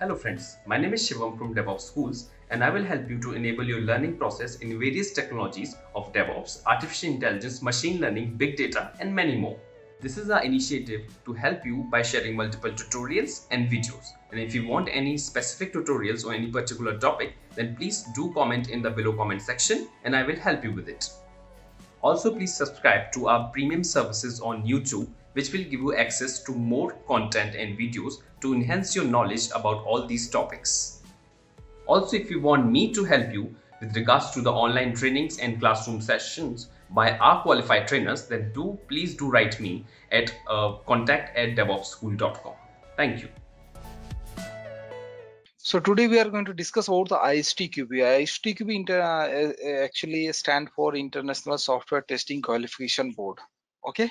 Hello friends, my name is Shivam from DevOps Schools and I will help you to enable your learning process in various technologies of DevOps, artificial intelligence, machine learning, big data and many more. This is our initiative to help you by sharing multiple tutorials and videos. And if you want any specific tutorials or any particular topic, then please do comment in the below comment section and I will help you with it. Also, please subscribe to our premium services on YouTube, which will give you access to more content and videos to enhance your knowledge about all these topics. Also, if you want me to help you with regards to the online trainings and classroom sessions by our qualified trainers, then please do write me at contact@devopsschool.com. Thank you. So today we are going to discuss about the ISTQB. ISTQB actually stands for International Software Testing Qualification Board. Okay.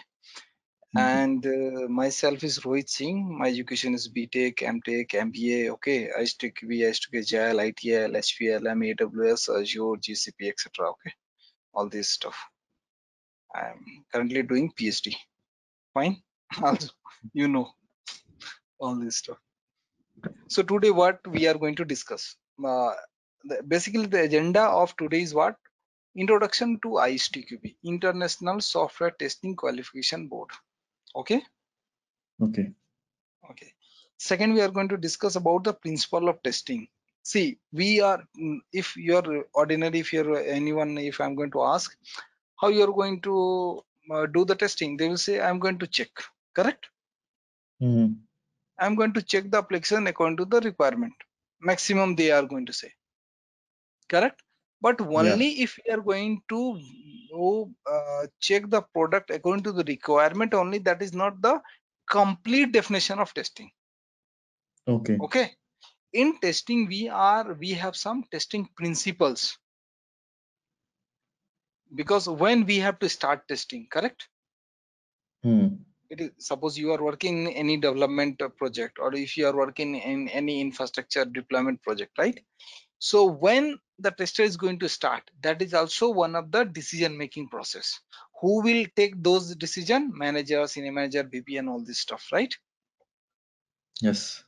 And myself is Rohit Singh. My education is BTEC, MTEC, MBA. Okay, ISTQB, ISTQB, ITIL, HPLM, AWS, Azure, GCP, etc. Okay, all this stuff. I'm currently doing PhD. Fine, also you know all this stuff. So today, what we are going to discuss? Basically, the agenda of today is what? Introduction to ISTQB, International Software Testing Qualification Board. Okay. Second, we are going to discuss about the principle of testing. See, if I'm going to ask how you're going to do the testing, they will say, I'm going to check, correct? Mm-hmm. I'm going to check the application according to the requirement. Maximum they are going to say, correct? But only if we are going to check the product according to the requirement only, that is not the complete definition of testing. Okay. In testing, we have some testing principles, because when we have to start testing, correct? It is, suppose you are working in any development project, or if you are working in any infrastructure deployment project, right? So when the tester is going to start, that is also one of the decision making process. Who will take those decision? Manager, senior manager, VP and all this stuff, right? Yes.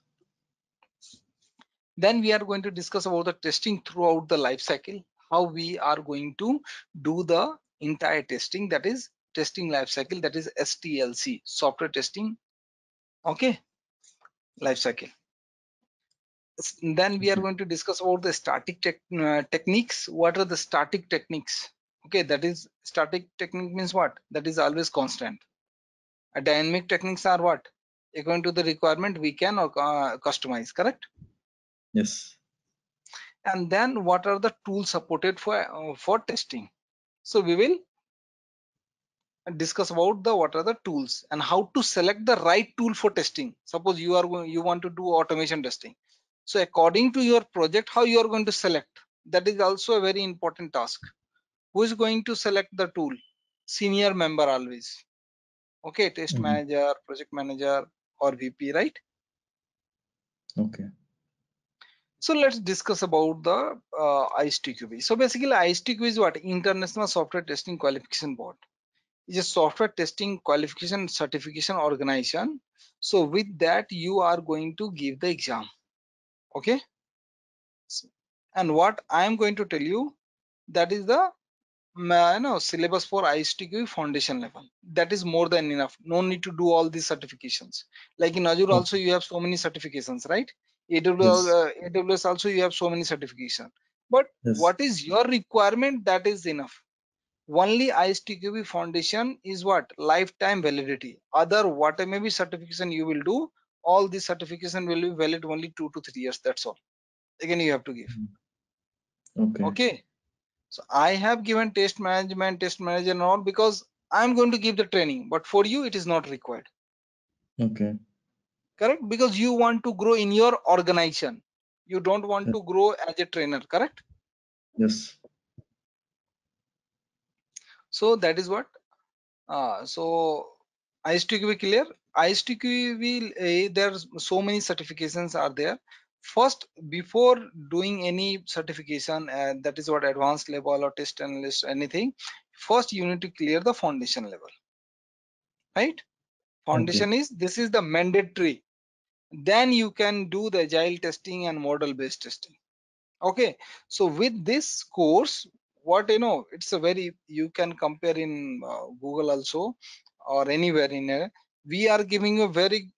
Then we are going to discuss about the testing throughout the life cycle, how we are going to do the entire testing, that is testing life cycle, that is STLC, software testing life cycle. Then we are going to discuss all the static techniques. What are the static techniques? Okay, that is, static technique means what? That is always constant. Dynamic techniques are what? According to the requirement, we can customize, correct? Yes. And then what are the tools supported for testing? So we will discuss about the what are the tools and how to select the right tool for testing. Suppose you want to do automation testing. So according to your project, how you are going to select, that is also a very important task. Who is going to select the tool? Senior member always. Okay, test manager, project manager or VP, right? Okay. So let's discuss about the ISTQB. So basically ISTQB is what? International Software Testing Qualification Board. It's a software testing qualification certification organization. So with that, you are going to give the exam. Okay, and what I am going to tell you, that is the syllabus for ISTQB foundation level. That is more than enough. No need to do all these certifications. Like in Azure also you have so many certifications, right? AWS also you have so many certifications. But what is your requirement, that is enough. Only ISTQB foundation is what? Lifetime validity. Other whatever maybe certification you will do, all this certification will be valid only 2 to 3 years. That's all. Again, you have to give. Okay. So I have given test manager and all, because I'm going to give the training, but for you, it is not required. Okay. Correct? Because you want to grow in your organization. You don't want to grow as a trainer. Correct? Yes. So that is what, so ISTQB clear? ISTQB, there's so many certifications are there. First, before doing any certification, that is what advanced level or test analyst, anything, first you need to clear the foundation level, right? Foundation is, this is the mandatory. then you can do the agile testing and model based testing. Okay, so with this course, what you know, it's a very, you can compare in Google also or anywhere in a, we are giving a very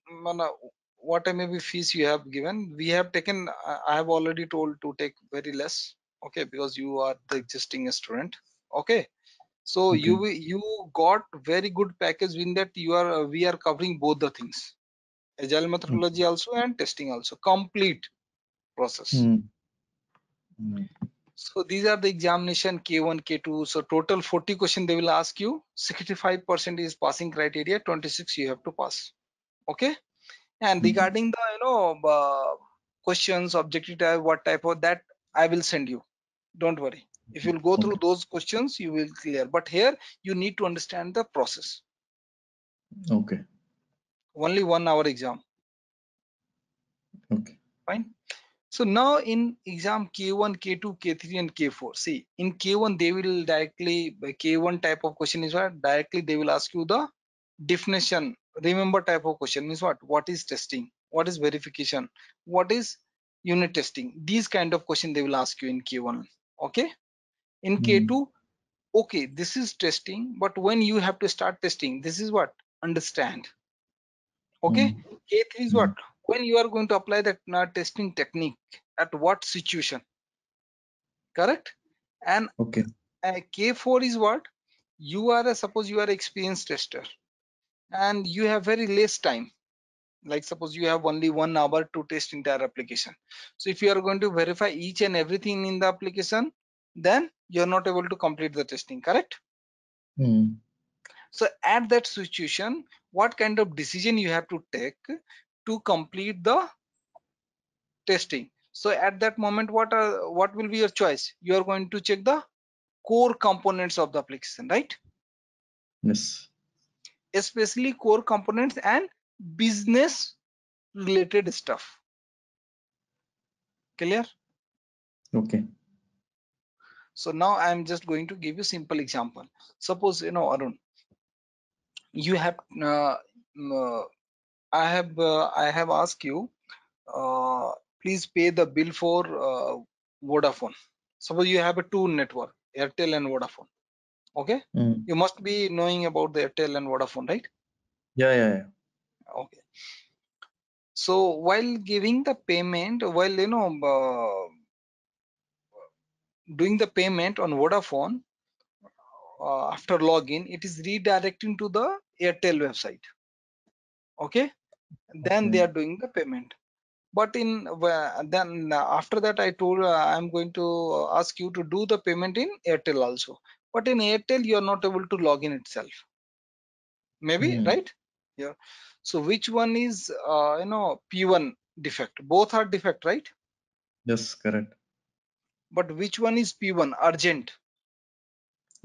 whatever fees you have given, we have taken, I have already told to take very less, okay, because you are the existing student. Okay, so okay, you got very good package in that you are, we are covering both the things, agile methodology also and testing also, complete process. So these are the examination K1 K2. So total 40 question they will ask you. 65% is passing criteria, 26 you have to pass. Okay, and regarding the questions, objective type, what type of that, I will send you, don't worry. If you'll go through those questions, you will clear, but here you need to understand the process. Okay, only 1 hour exam. Okay, fine. So now in exam K1, K2, K3 and K4, see in K1 they will directly, K1 type of question is what, directly they will ask you the definition. Remember, type of question is what is testing, what is verification, what is unit testing, these kind of question they will ask you in K1. Okay, in K2, okay, this is testing, but when you have to start testing, this is what, understand. Okay, K3 is what, when you are going to apply that testing technique, at what situation, correct? And okay, K4 is what, you are a, suppose you are experienced tester and you have very less time, like suppose you have only 1 hour to test entire application. So if you are going to verify each and everything in the application, then you're not able to complete the testing, correct? So at that situation, what kind of decision you have to take to complete the testing? So at that moment, what will be your choice? You are going to check the core components of the application, right? Yes, especially core components and business related stuff. Clear? Okay, so now I'm just going to give you simple example. Suppose, you know, Arun, you have I have asked you, please pay the bill for Vodafone. Suppose you have a two network, Airtel and Vodafone. Okay, you must be knowing about the Airtel and Vodafone, right? Yeah. Okay, so while giving the payment, while doing the payment on Vodafone, after login, it is redirecting to the Airtel website. Okay, then they are doing the payment, but in then after that I told I'm going to ask you to do the payment in Airtel also, but in Airtel you are not able to log in itself, maybe, right? Yeah, so which one is P1 defect? Both are defect, right? Yes, correct. But which one is P1 urgent?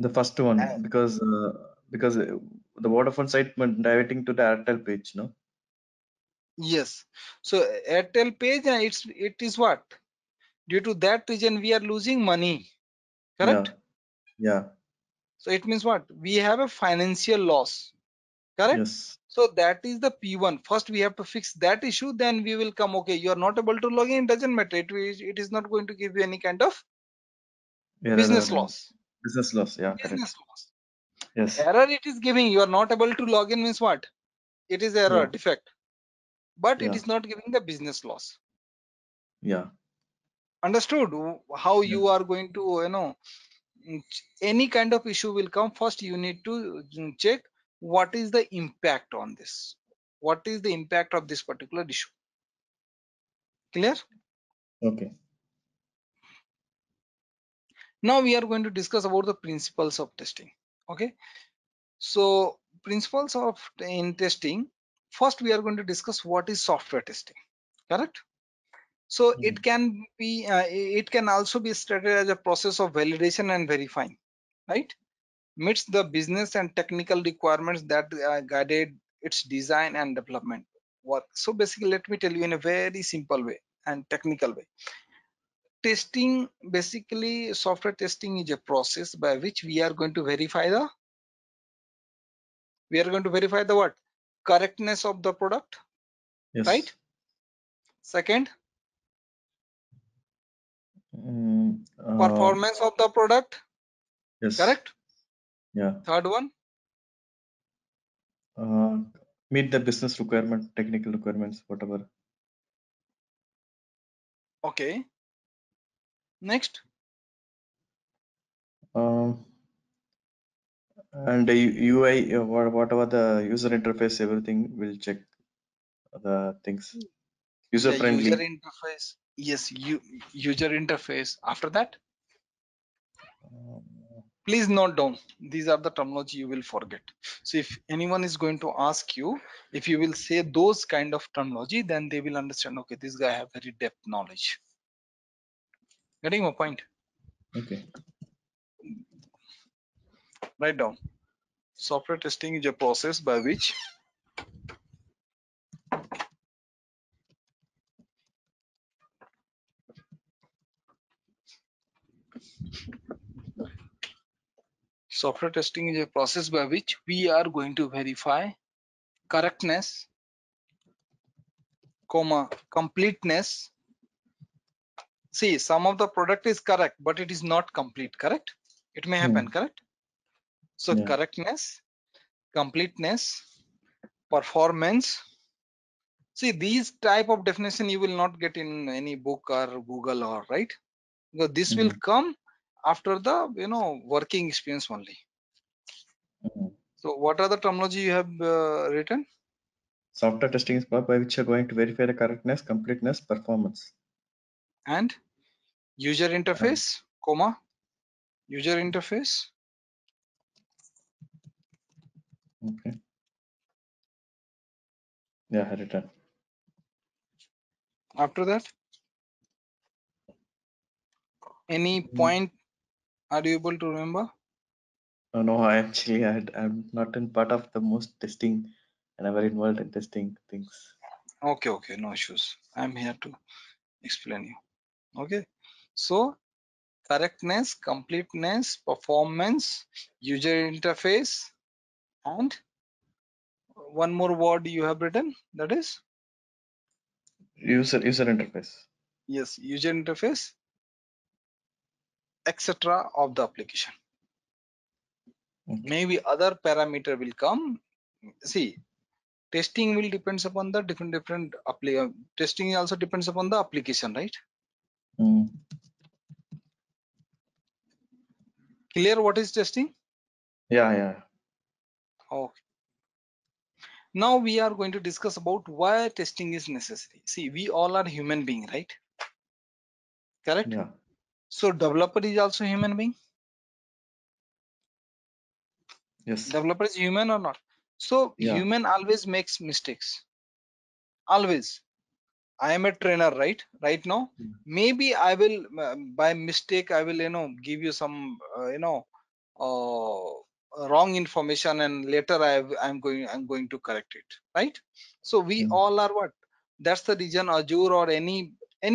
The first one, because the Vodafone site directing to the Airtel page, no? Yes, so Airtel page, it is what, due to that reason we are losing money, correct? Yeah. So it means what, we have a financial loss, correct? Yes. So that is the P1. First we have to fix that issue, then we will come. Okay, you are not able to log in, doesn't matter, it is not going to give you any kind of business loss. Yeah, business loss. Yes, error it is giving, you are not able to log in means what, it is error, defect, but it is not giving the business loss. Yeah, understood how you are going to, any kind of issue will come. First you need to check what is the impact on this, what is the impact of this particular issue. Clear? Okay, now we are going to discuss about the principles of testing. Okay, so principles of in testing, first we are going to discuss what is software testing, correct? So it can be it can also be stated as a process of validation and verifying, right, meets the business and technical requirements that guided its design and development work. So basically, let me tell you in a very simple way and technical way. Testing, basically software testing is a process by which we are going to verify the what, correctness of the product, right? Second, performance of the product. Yes. Correct? Yeah. Third one? Meet the business requirement, technical requirements, whatever. Okay. Next. And UI, whatever the user interface, everything will check the things. User friendly. User interface. Yes, user interface. After that, please note down. These are the terminology you will forget. So if anyone is going to ask you, if you will say those kind of terminology, then they will understand, okay, this guy have very depth knowledge. Getting my point? Okay. Write down. Software testing is a process by which we are going to verify correctness, completeness. See, some of the product is correct, but it is not complete, correct? It may happen, correct? So yeah. Correctness, completeness, performance. See, these type of definition you will not get in any book or Google or right? Because this will come after the working experience only. So what are the terminology you have written? Software testing is by which you are going to verify the correctness, completeness, performance, and user interface, user interface. Okay. Yeah, written. After that, any point are you able to remember? Oh, no, I'm not in part of the most testing. I never involved in testing things. Okay, okay, no issues. I'm here to explain you. Okay, so correctness, completeness, performance, user interface, and one more word you have written, that is user interface. Yes, user interface, etc. of the application. Maybe other parameter will come. See, testing will depends upon the different testing also depends upon the application, right? Clear what is testing? Yeah, yeah. Okay. Now we are going to discuss about why testing is necessary. See, we all are human being, right? Correct? Yeah. So developer is also human being. Yes. Developer is human or not? So yeah. Human always makes mistakes. Always. I am a trainer, right? Right now, maybe I will by mistake I will give you some wrong information, and later I'm going to correct it, right? So we all are what? That's the reason Azure or any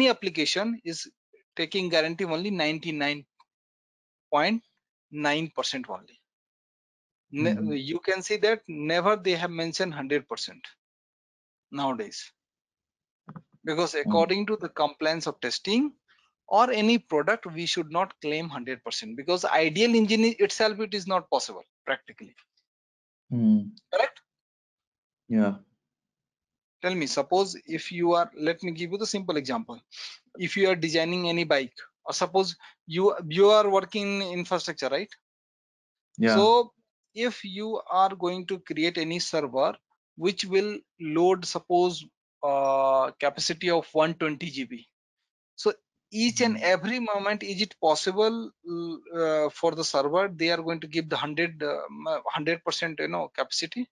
application is taking guarantee only 99.9% only. You can see that never they have mentioned 100% nowadays, because according to the compliance of testing or any product, we should not claim 100%, because ideal engine itself, it is not possible practically. Correct? Yeah. Tell me, suppose if you are, let me give you the simple example. If you are designing any bike, or suppose you are working in infrastructure, right? Yeah. So if you are going to create any server which will load, suppose capacity of 120 GB, so each and every moment, is it possible for the server they are going to give the 100% capacity?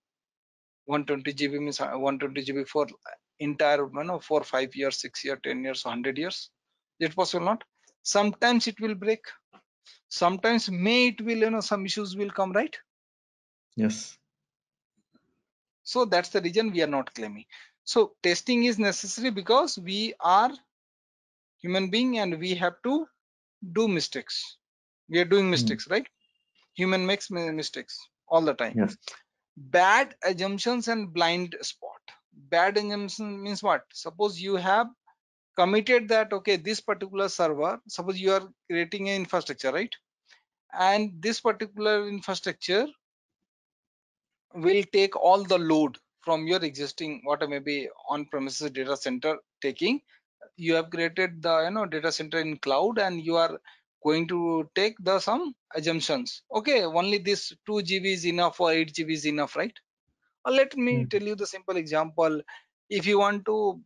120 GB means 120 GB for entire 4 5 years, 6 years, 10 years, 100 years. Is it possible? Not. Sometimes it will break, sometimes it will some issues will come, right? Yes. So that's the reason we are not claiming. So testing is necessary because we are human being and we have to do mistakes. We are doing mistakes, right? Human makes mistakes all the time. Yes. Bad assumptions and blind spot. Bad assumption means what? Suppose you have committed that, okay, this particular server, suppose you are creating an infrastructure, right? And this particular infrastructure will take all the load from your existing, what may be on-premises data center taking. You have created the data center in cloud, and you are going to take the some assumptions. Okay, only this 2 GB is enough or 8 GB is enough, right? Or let me tell you the simple example. If you want to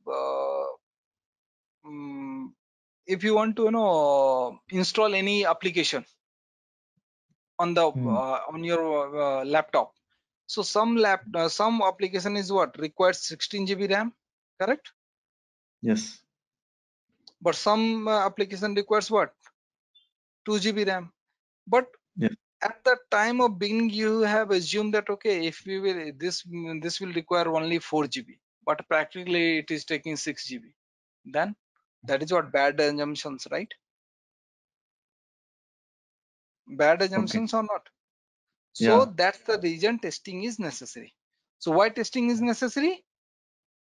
install any application on the on your laptop, so some application is what requires 16 GB RAM, correct? Yes. But some application requires what, 2 GB RAM. But yeah, at the time of beginning, you have assumed that okay, if we will this will require only 4 GB, but practically it is taking 6 GB. Then that is what bad assumptions, right? Bad assumptions or not? So that's the reason testing is necessary. So why testing is necessary?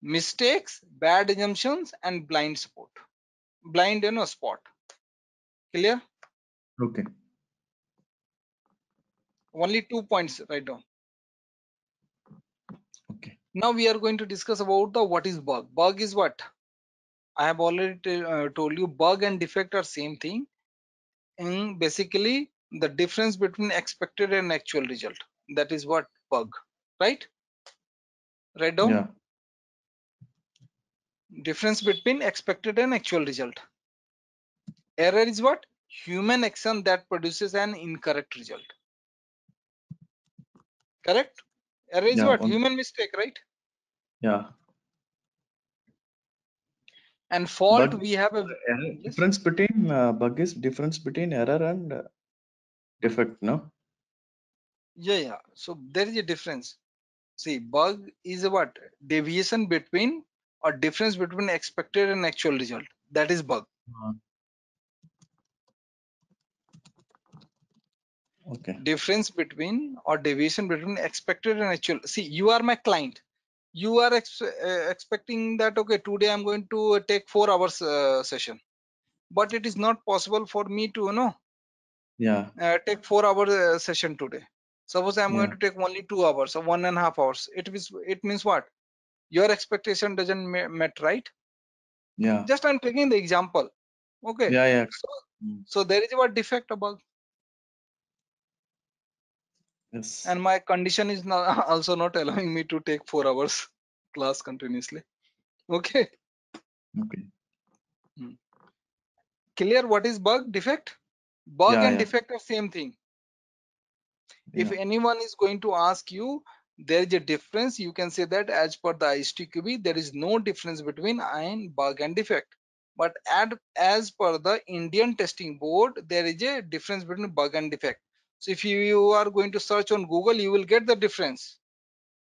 Mistakes, bad assumptions, and blind spot. Blind spot. Clear? Okay. Only 2 points right down. Okay. Now we are going to discuss about the what is bug. Bug is what? I have already told you bug and defect are same thing. And basically the difference between expected and actual result, that is what bug, right? Write down. Yeah. Difference between expected and actual result. Error is what? Human action that produces an incorrect result. Correct? Error is what? Human mistake, right? Yeah. And fault, bug, we have a difference between bug is difference between error and defect, no? Yeah. So there is a difference. See, bug is what? Deviation between or difference between expected and actual result. That is bug. Okay. Difference between or deviation between expected and actual. See, you are my client. You are expecting that, okay, today I'm going to take 4 hours session, but it is not possible for me to, take 4 hour session today. Suppose I'm going to take only 2 hours or 1.5 hours. It means what? Your expectation doesn't met, right? Yeah. Just I'm taking the example. Okay. Yeah. So there is what defect or bug. Yes. And my condition is not, also not allowing me to take 4 hours class continuously. Okay. Okay. Clear what is bug, defect? Bug and defect are same thing. Yeah. If anyone is going to ask you, there is a difference, you can say that as per the ISTQB, there is no difference between bug and defect. But as per the Indian testing board, there is a difference between bug and defect. So if you are going to search on Google, you will get the difference.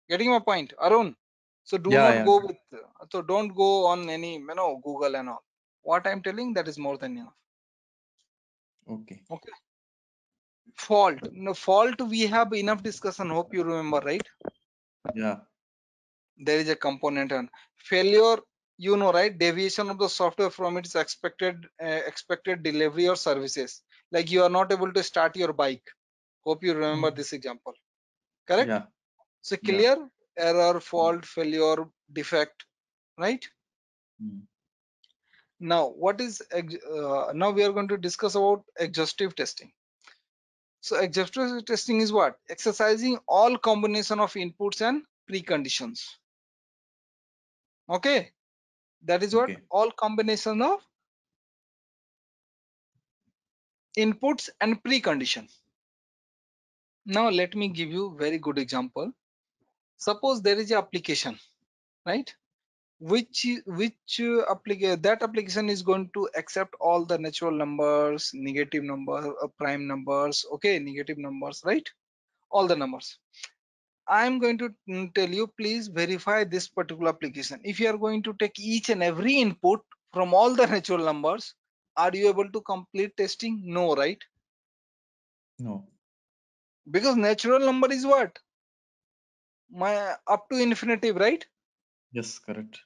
Getting my point, Arun? So don't go on any Google and all. What I'm telling, that is more than enough. Okay. Okay. Fault. No, fault we have enough discussion. Hope you remember, right? Yeah. There is a component on failure. You know, right? Deviation of the software from its expected delivery or services. Like you are not able to start your bike. Hope you remember this example, correct? Yeah. So clear, error, fault, failure, defect, right? Now what is now we are going to discuss about exhaustive testing. So exhaustive testing is what? Exercising all combination of inputs and preconditions. Okay, that is what? All combination of inputs and precondition. Now let me give you very good example. Suppose there is an application, right? That application is going to accept all the natural numbers, negative numbers, prime numbers, negative numbers, right? All the numbers. I'm going to tell you, please verify this particular application. If you are going to take each and every input from all the natural numbers, are you able to complete testing? No, right? No. Because natural number is what? Up to infinitive, right? Yes, correct.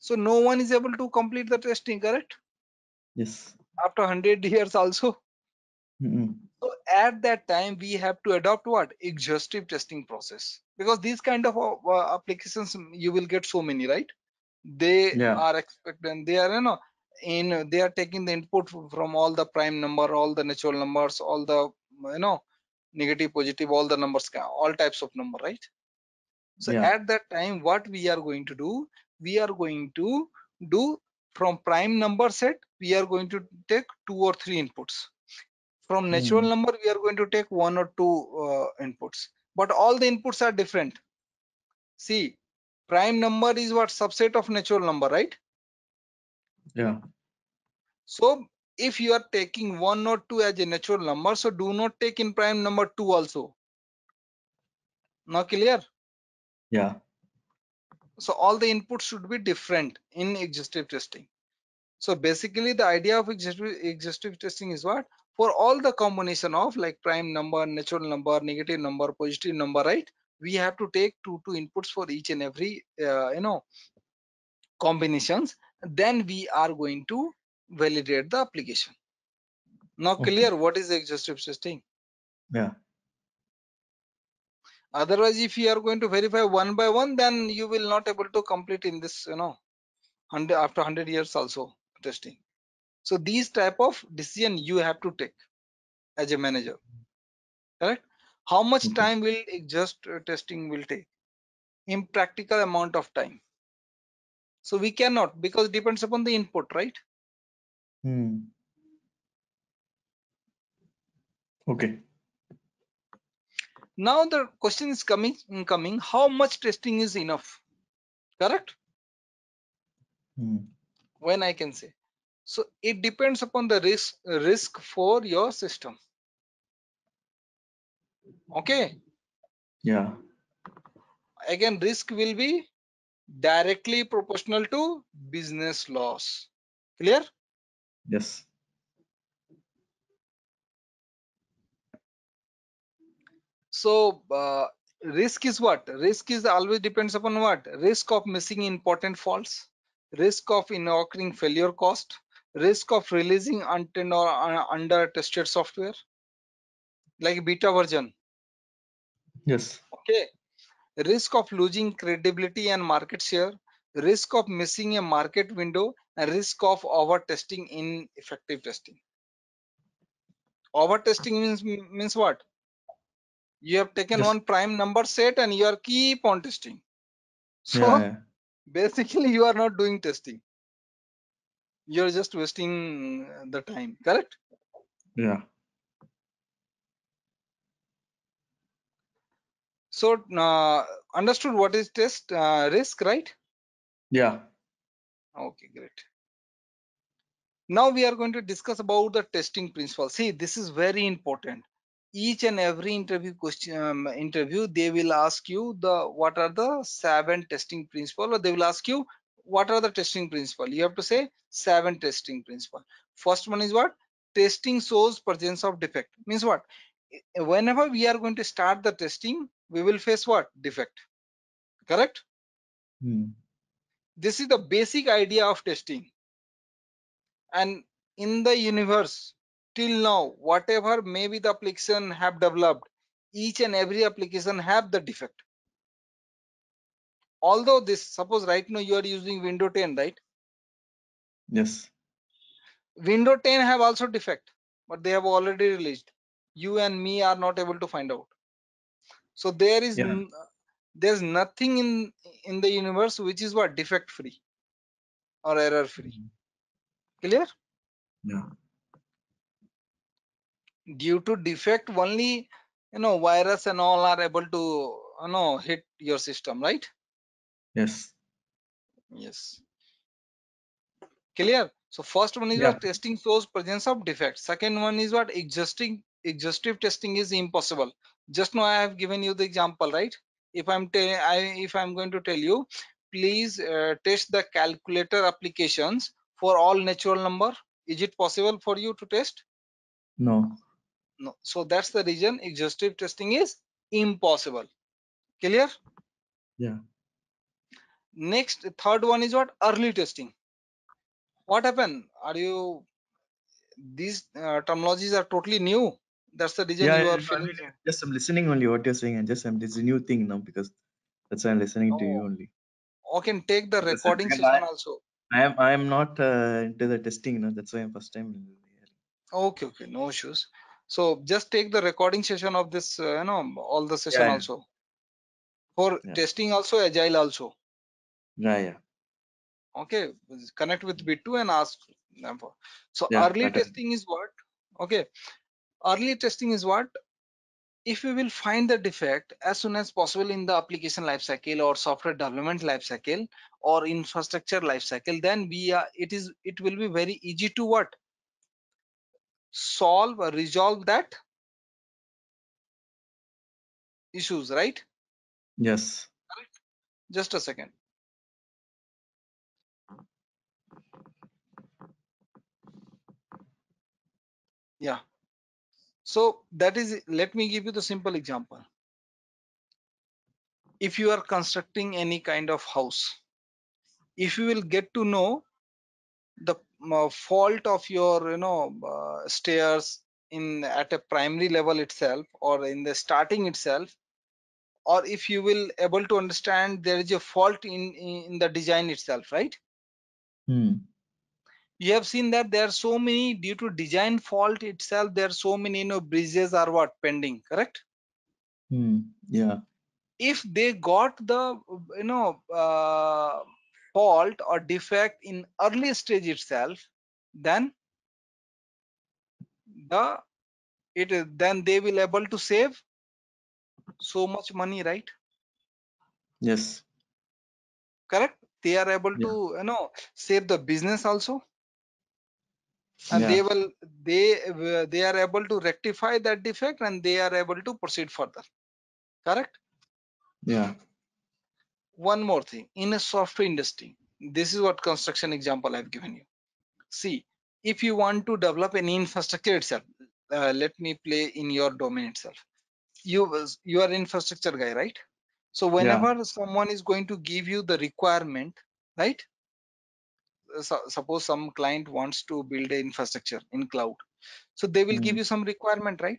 So no one is able to complete the testing, correct? Yes. After 100 years also. Mm-hmm. So at that time, we have to adopt what? Exhaustive testing process, because these kind of applications, you will get so many, right? They are expectant. They are, you know, they are taking the input from all the prime number, all the natural numbers, all the, you know, negative, positive, all the numbers, all types of number, right? So at that time, what we are going to do, we are going to do from prime number set, we are going to take 2 or 3 inputs. From natural number, we are going to take 1 or 2 inputs, but all the inputs are different. See, prime number is what? Subset of natural number, right? Yeah. So if you are taking 1 or 2 as a natural number, so do not take in prime number 2 also. Now clear? Yeah. So all the inputs should be different in exhaustive testing. So basically the idea of exhaustive testing is what? For all the combination of like prime number, natural number, negative number, positive number, right? We have to take 2 inputs for each and every, you know, combinations. Then we are going to validate the application. Now clear what is exhaustive testing? Yeah. Otherwise, if you are going to verify 1 by 1, then you will not able to complete in this, you know, after 100 years also testing. So these type of decision you have to take as a manager, correct? How much time will exhaustive testing will take? Impractical amount of time. So we cannot, because it depends upon the input, right? Okay. Now the question is coming, how much testing is enough, correct? When I can say. So it depends upon the risk for your system. Okay. Yeah. Again, risk will be directly proportional to business loss. Clear? Yes. So risk is what? Risk is always depends upon what? Risk of missing important faults, risk of incurring failure cost, risk of releasing untrained or under tested software, like beta version. Yes. Okay. Risk of losing credibility and market share, risk of missing a market window, and risk of over testing in effective testing. Over testing means what? You have taken one prime number set and you are keep on testing. So basically you are not doing testing. You're just wasting the time, correct? Yeah. So understood what is test risk, right? Yeah. Okay, great. Now we are going to discuss about the testing principle. See, this is very important. Each and every interview question, they will ask you the what are the 7 testing principle, or they will ask you what are the testing principle. You have to say 7 testing principle. First one is what? Testing shows presence of defect. Means what? Whenever we are going to start the testing, we will face what? Defect, correct? This is the basic idea of testing. And in the universe, till now, whatever maybe the application have developed, each and every application have the defect. Although this, suppose right now you are using Windows 10, right? Yes. Windows 10 have also defect, but they have already released. You and me are not able to find out. So there is there's nothing in the universe which is what? Defect free or error free. Clear? Yeah. Due to defect only, you know, virus and all are able to, you know, hit your system, right? Yes. Yes. Clear? So first one is what? Testing shows presence of defect. Second one is what? Exhaustive testing is impossible. Just now I have given you the example, right? If I'm going to tell you, please test the calculator applications for all natural number, is it possible for you to test? No. So that's the reason exhaustive testing is impossible. Clear? Yeah. Next, third one is what? Early testing. What happened? Are you, these terminologies are totally new. That's the reason you are feeling. Just I'm listening only what you're saying, and just it's a new thing now because that's why I'm listening to you only. I can take the recording session also. I am not into the testing now. That's why I'm first time. Okay, no issues. So just take the recording session of this, you know, all the session also. For testing also, agile also. Okay, connect with B2 and ask them for. So early testing is what? Okay, early testing is what? If you will find the defect as soon as possible in the application lifecycle or software development lifecycle or infrastructure lifecycle, then we are, it will be very easy to what? Solve or resolve that issues, right? Yes. Just a second. Yeah. So that is, let me give you the simple example. If you are constructing any kind of house, if you will get to know the fault of your, you know, stairs in at a primary level itself or in the starting itself, or if you will able to understand there is a fault in the design itself, right? You have seen that there are so many, due to design fault itself, there are so many, you know, bridges are what? Pending, correct? If they got the, you know, fault or defect in early stage itself, then then they will able to save so much money, right? Yes. Correct? They are able to, you know, save the business also. And they are able to rectify that defect and they are able to proceed further, correct? One more thing, in a software industry, this is what construction example I've given you. See, if you want to develop any infrastructure itself, let me play in your domain itself. You are infrastructure guy, right? So whenever someone is going to give you the requirement, right? So suppose some client wants to build an infrastructure in cloud, so they will give you some requirement, right?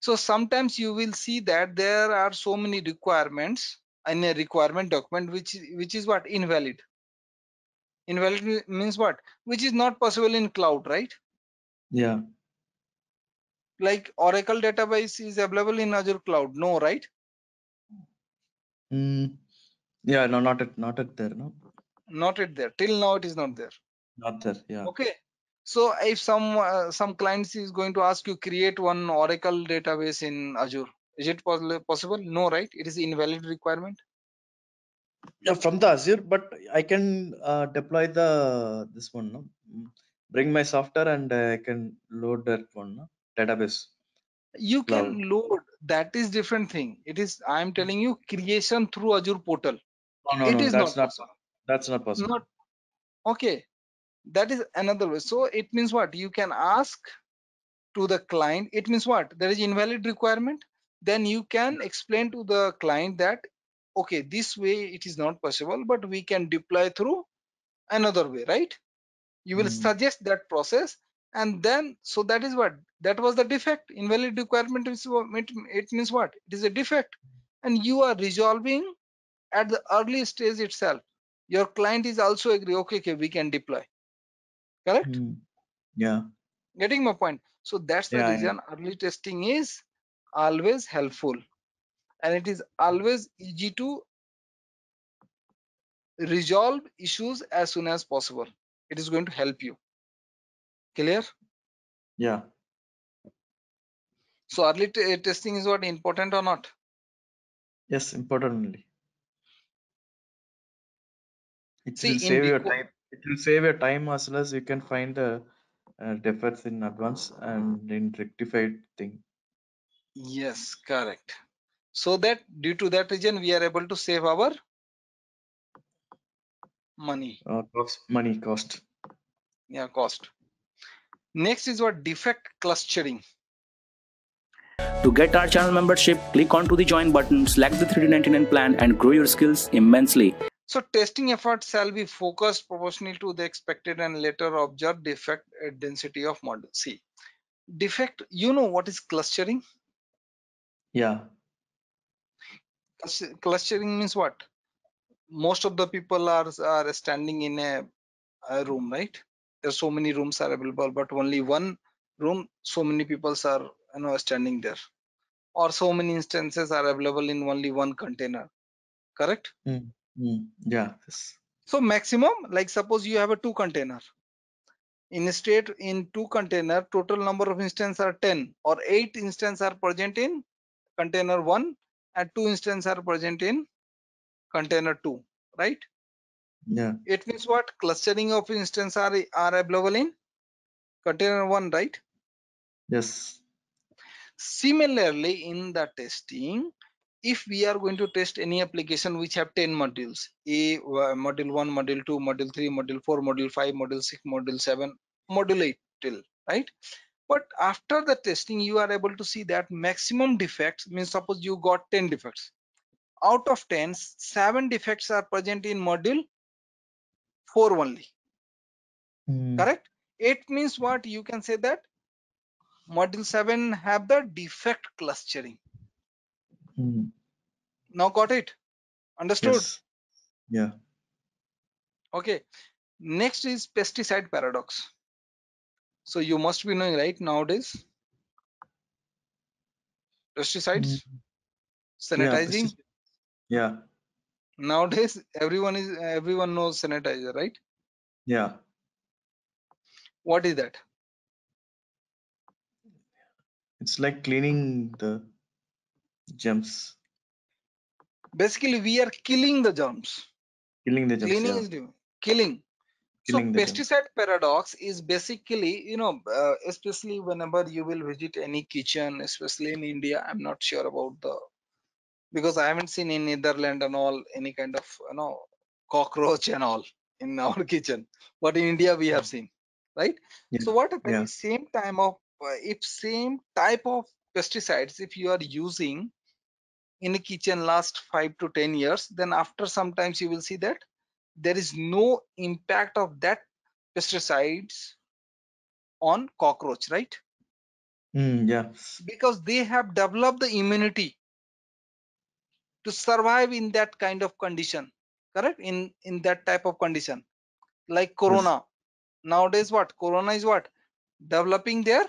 So sometimes you will see that there are so many requirements in a requirement document, which is what? Invalid. Invalid means what? Which is not possible in cloud, right? Like Oracle database is available in Azure cloud, no, right? No, not at there, no. Not it there till now. It is not there. Not there. Okay. So if some clients is going to ask you create one Oracle database in Azure, is it possible? No, right? It is invalid requirement. From the Azure, but I can deploy the this one. No, bring my software and I can load that one database. You can load. That is different thing. It is. I am telling you creation through Azure portal. No, that's not possible. That's not possible. Okay, that is another way. So it means what? You can ask to the client. It means what? There is invalid requirement. Then you can explain to the client that, okay, this way it is not possible, but we can deploy through another way, right? You will suggest that process. And then, so that is what? That was the defect. Invalid requirement is what? It means what? It is a defect. And you are resolving at the early stage itself. Your client is also agree, okay, we can deploy, correct? Getting my point? So that's the reason early testing is always helpful and it is always easy to resolve issues as soon as possible. It is going to help you. Clear? So early testing is what? Important or not? Yes, important only. It will save your time as well as you can find the defects in advance and in rectified thing. Yes, correct. So that due to that reason, we are able to save our money. Cost. Cost. Next is what? Defect clustering. To get our channel membership, click onto the join button, select the $3.99 plan and grow your skills immensely. So testing efforts shall be focused proportional to the expected and later observed defect density of model. See, defect, you know what is clustering? Yeah. Clustering means what? Most of the people are standing in a room, right? There's so many rooms are available, but only one room, so many people are, you know, standing there, or so many instances are available in only one container, correct? Yeah. So maximum, like suppose you have a 2 container. In a state in 2 container, total number of instances are 10, or 8 instances are present in container 1 and 2 instances are present in container 2, right? Yeah. It means what? Clustering of instances are available in container 1, right? Yes. Similarly, in the testing, if we are going to test any application which have 10 modules, a module 1, module 2, module 3, module 4, module 5, module 6, module 7, module 8 till, right? But after the testing, you are able to see that maximum defects means suppose you got 10 defects. Out of 10, 7 defects are present in module 4 only. Correct? It means what? You can say that module 7 have the defect clustering. Now got it? Understood? Yes. Yeah. Okay. Next is pesticide paradox. So you must be knowing, right, nowadays? Pesticides, sanitizing. Yeah. Nowadays, everyone knows sanitizer, right? Yeah. What is that? It's like cleaning the germs. Basically, we are killing the germs. Killing the germs. Cleaning is doing. Killing. So pesticide paradox is basically, you know, especially whenever you will visit any kitchen, especially in India. I'm not sure about the, because I haven't seen in Netherlands and all any kind of, you know, cockroach and all in our kitchen. But in India we have seen, right? Yeah. So what happens? Yeah. If same type of pesticides, if you are using in a kitchen last 5 to 10 years, then after sometimes you will see that there is no impact of that pesticides on cockroach, right? Yeah. Because they have developed the immunity to survive in that kind of condition, correct? In that type of condition, like corona. Yes. Nowadays, what? Corona is what? Developing their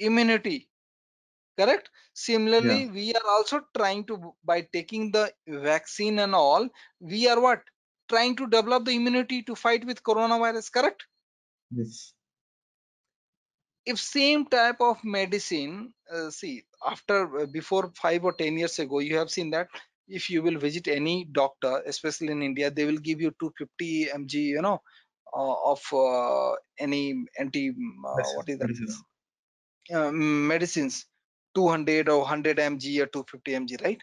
immunity, correct? Similarly, yeah, we are also trying to, by taking the vaccine and all, we are what? Trying to develop the immunity to fight with coronavirus, correct? Yes. If same type of medicine, see, after before 5 or 10 years ago, you have seen that if you will visit any doctor, especially in India, they will give you 250 mg, you know, of any anti, what is that? Medicines. Medicines, 200 or 100 mg or 250 mg, right?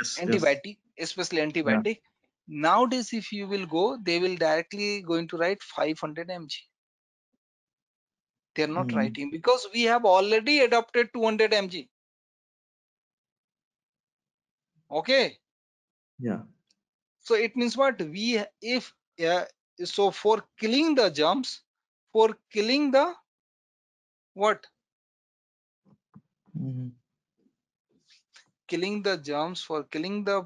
Yes, antibiotic, yes, especially antibiotic. Yeah. Nowadays, if you will go, they will directly going to write 500 mg. They are not writing, because we have already adopted 200 mg. Okay. Yeah. So it means what? We, if, so for killing the germs, for killing the what? Killing the germs, for killing the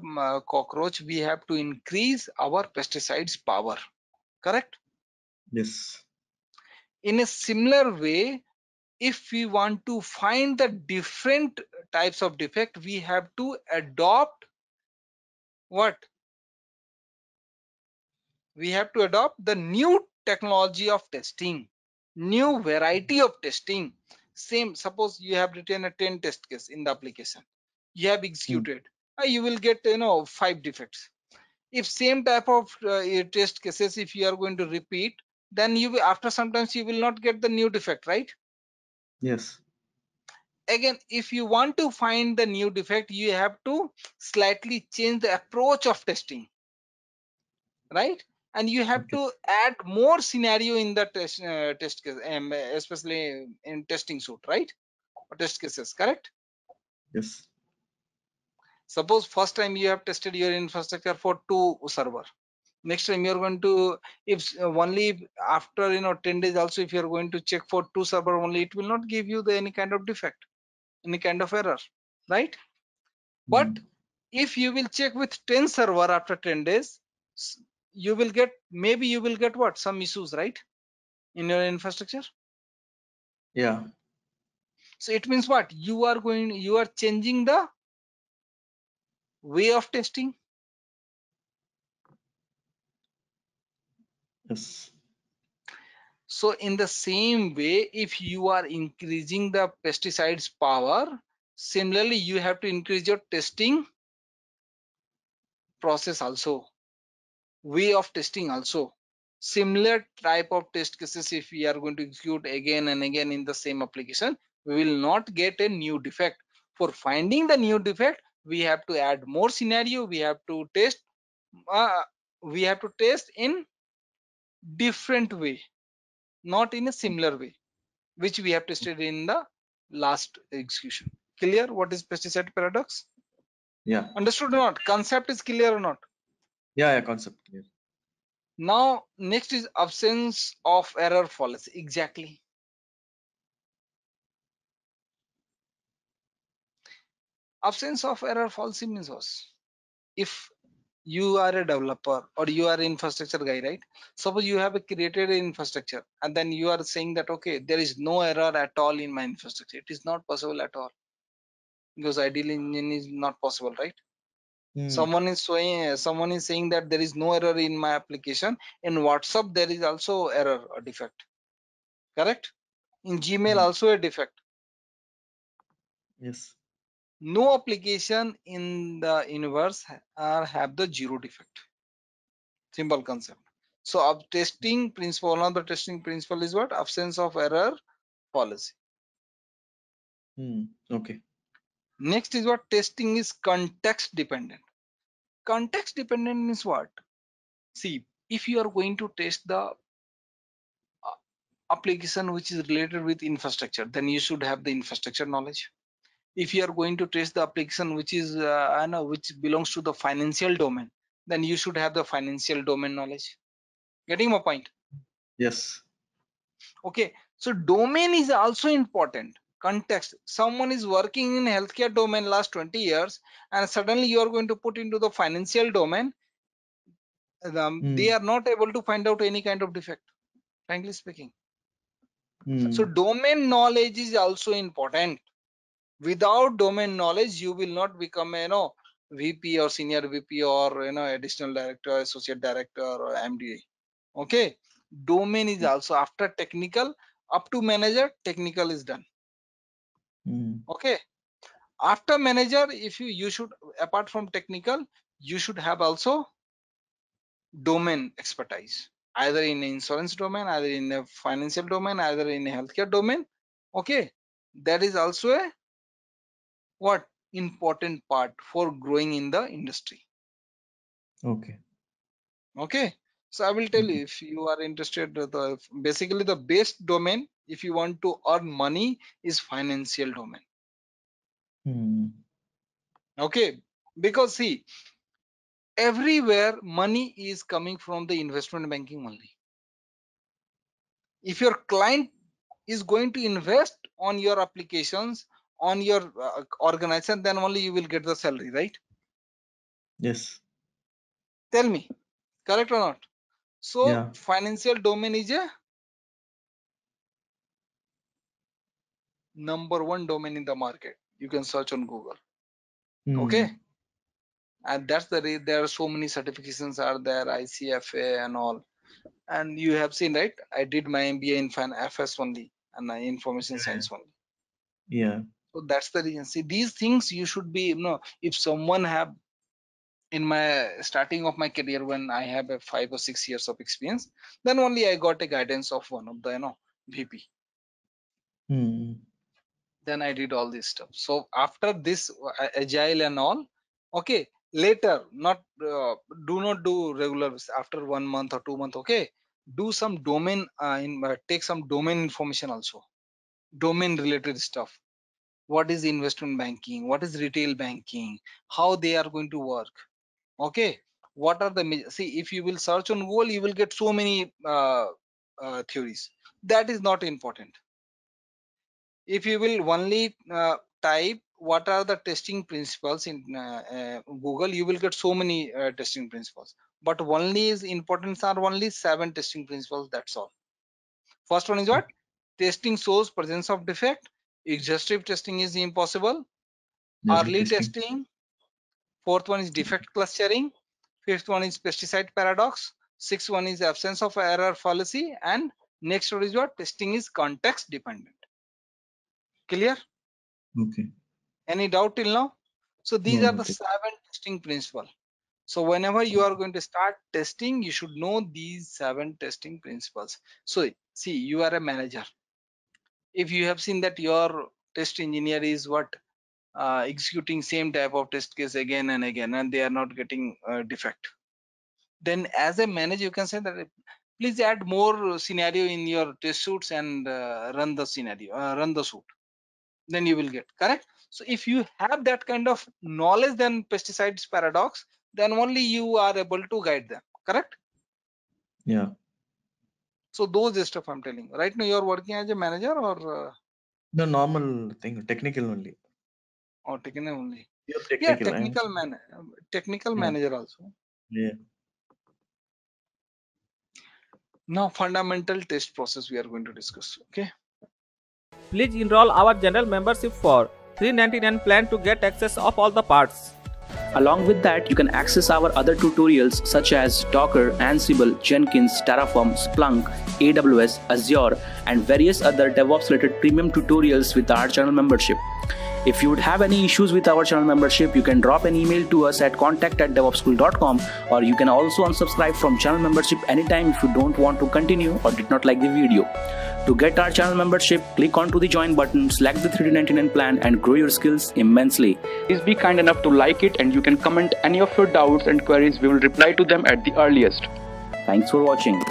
cockroach, we have to increase our pesticides power, correct? Yes. In a similar way, if we want to find the different types of defect, we have to adopt what? We have to adopt the new technology of testing, new variety of testing. Same, suppose you have written a 10 test case in the application. You have executed, you will get, you know, 5 defects. If same type of test cases, if you are going to repeat, then you will, after sometimes you will not get the new defect, right? Yes. Again, if you want to find the new defect, you have to slightly change the approach of testing, right? And you have to add more scenario in the test case, especially in testing suite, right? Or test cases, correct? Yes. Suppose first time you have tested your infrastructure for 2 servers. Next time you're going to, if only after 10 days also, if you're going to check for 2 servers only, it will not give you the any kind of defect, any kind of error, right? But if you will check with 10 servers after 10 days, you will get, maybe you will get what? Some issues, right? In your infrastructure. Yeah. So it means what? You are changing the way of testing. Yes. So in the same way, if you are increasing the pesticides power, similarly you have to increase your testing process also, way of testing also. Similar type of test cases, if we are going to execute again and again in the same application, we will not get a new defect. For finding the new defect, we have to add more scenario, we have to test in different way, not in a similar way which we have tested in the last execution. Clear what is pesticide paradox? Yeah, understood or not? Concept is clear or not? Yeah, concept clear. Now next is absence of error fallacy. Exactly. Absence of error fallacy means was, if you are a developer or you are an infrastructure guy, right? Suppose you have created an infrastructure and then you are saying that, okay, there is no error at all in my infrastructure. It is not possible at all because ITIL engine is not possible, right? Someone is saying that there is no error in my application. In WhatsApp, there is also error or defect, correct? In Gmail also a defect. Yes. No application in the universe have the zero defect. Simple concept. So of testing principle, one of the testing principle is what? Absence of error policy. Okay. Next is what? Testing is context dependent. Context dependent means what? See, if you are going to test the application which is related with infrastructure, then you should have the infrastructure knowledge. If you are going to test the application which is which belongs to the financial domain, then you should have the financial domain knowledge. Getting my point? Yes. Okay, so domain is also important. Context. Someone is working in healthcare domain last 20 years and suddenly you are going to put into the financial domain. They are not able to find out any kind of defect, frankly speaking. So domain knowledge is also important. Without domain knowledge, you will not become a VP or senior VP or additional director, associate director or MDA. Okay, domain is also after technical up to manager. Technical is done. Okay, after manager, if you should, apart from technical, you should have also domain expertise, either in insurance domain, either in the financial domain, either in healthcare domain. Okay, that is also a what? Important part for growing in the industry. Okay. Okay. So I will tell you, if you are interested, basically the best domain, if you want to earn money, is financial domain. Okay. Because see, everywhere money is coming from the investment banking only. If your client is going to invest on your applications, on your organization, then only you will get the salary, right? Yes. Tell me, correct or not? So yeah. Financial domain is a #1 domain in the market. You can search on Google. Okay, and that's the rate. There are so many certifications are there, ICFA and all, and you have seen, right? I did my MBA in FS only and information science only. Yeah. So that's the reason. See, these things you should be, if someone have, in my starting of my career, when I have a 5 or 6 years of experience, then only I got a guidance of one of the, VP. Then I did all this stuff. So after this agile and all, okay, later, do not do regular, after 1 month or 2 months, okay, do some domain, take some domain information also, domain related stuff. what is investment banking, what is retail banking, how they are going to work. Okay, what are the, see, if you will search on Google, you will get so many theories. That is not important. If you will only type what are the testing principles in Google, you will get so many testing principles, but only is importance are only 7 testing principles, that's all. First one is what? Testing shows presence of defect. Exhaustive testing is impossible. Early testing. Fourth one is defect clustering. Fifth one is pesticide paradox. Sixth one is absence of error fallacy. And next one is what? Testing is context dependent. Clear? Okay. Any doubt till now? So these are the 7 testing principles. So whenever you are going to start testing, you should know these 7 testing principles. So see, you are a manager. If you have seen that your test engineer is what, executing same type of test case again and again, and they are not getting defect, then as a manager you can say that please add more scenario in your test suits and run the scenario, run the suit. Then you will get correct. So if you have that kind of knowledge, then pesticides paradox, then only you are able to guide them, correct? Yeah. So those stuff I'm telling you. Right now you are working as a manager or? No, normal thing, technical only. Or technical only. Yeah, technical, yeah, technical man, technical manager also. Yeah. Now fundamental test process we are going to discuss. Okay. Please enroll our general membership for $399 plan to get access of all the parts. Along with that, you can access our other tutorials such as Docker, Ansible, Jenkins, Terraform, Splunk, AWS, Azure, and various other DevOps related premium tutorials with our channel membership. If you would have any issues with our channel membership, you can drop an email to us at contact@devopsschool.com, or you can also unsubscribe from channel membership anytime if you don't want to continue or did not like the video. To get our channel membership, click onto the join button, select the $399 plan and grow your skills immensely. Please be kind enough to like it, and you can comment any of your doubts and queries. We will reply to them at the earliest. Thanks for watching.